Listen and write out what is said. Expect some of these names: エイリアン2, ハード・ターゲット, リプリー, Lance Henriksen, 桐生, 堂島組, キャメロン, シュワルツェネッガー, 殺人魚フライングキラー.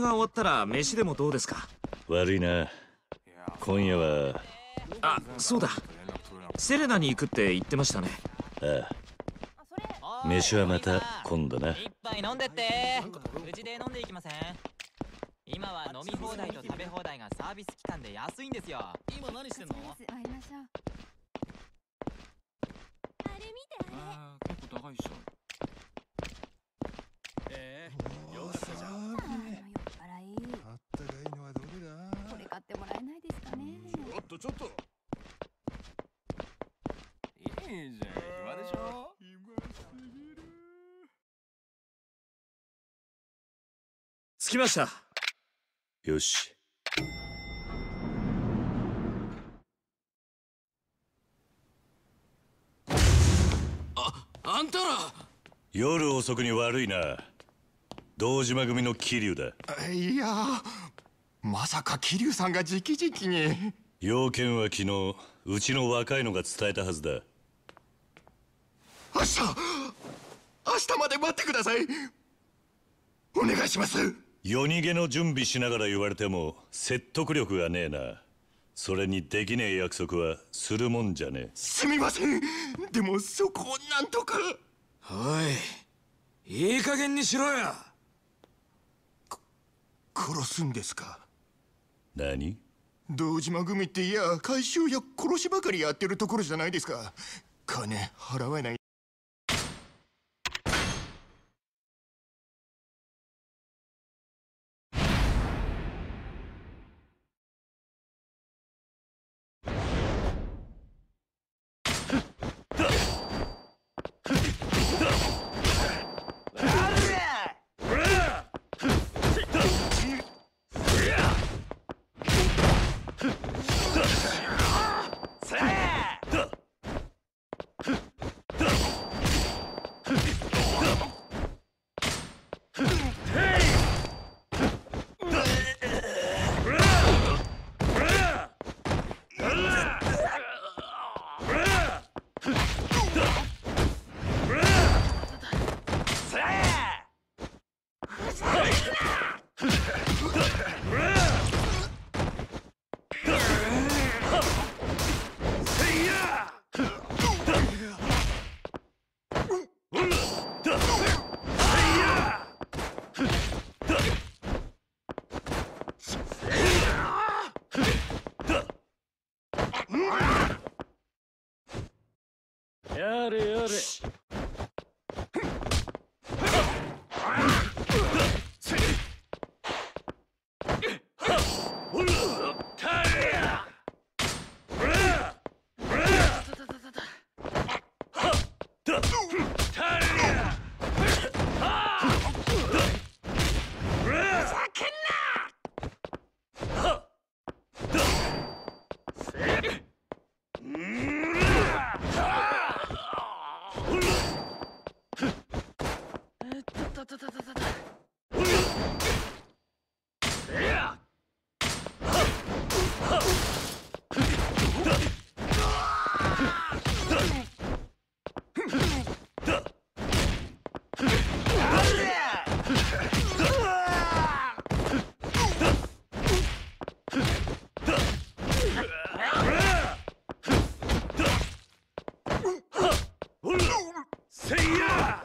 が終わったら飯でもどうですか。悪いな、今夜は。あ、そうだ、セレナに行くって言ってましたね。ああ、飯はまた今度な。一杯飲んでって。うちで飲んでいきません？今は飲み放題と食べ放題がサービス期間で安いんですよ。今何してんの？あれ見て、あれ結構高いっしょ。よかったじゃん。あったかいのはどれだ？これ買ってもらえないですかね。ちょっとちょっと、いいじゃん、今でしょ。着きました。よし。あんたら。夜遅くに悪いな。堂島組の桐生だ。いやー、まさか桐生さんが直々に。要件は昨日うちの若いのが伝えたはずだ。明日まで待ってください。お願いします。夜逃げの準備しながら言われても説得力がねえな。それにできねえ約束はするもんじゃねえ。すみません、でもそこをなんとか。おい、いい加減にしろよ。殺すんですか？何？堂島組っていや回収や殺しばかりやってるところじゃないですか。金払えない。せいや！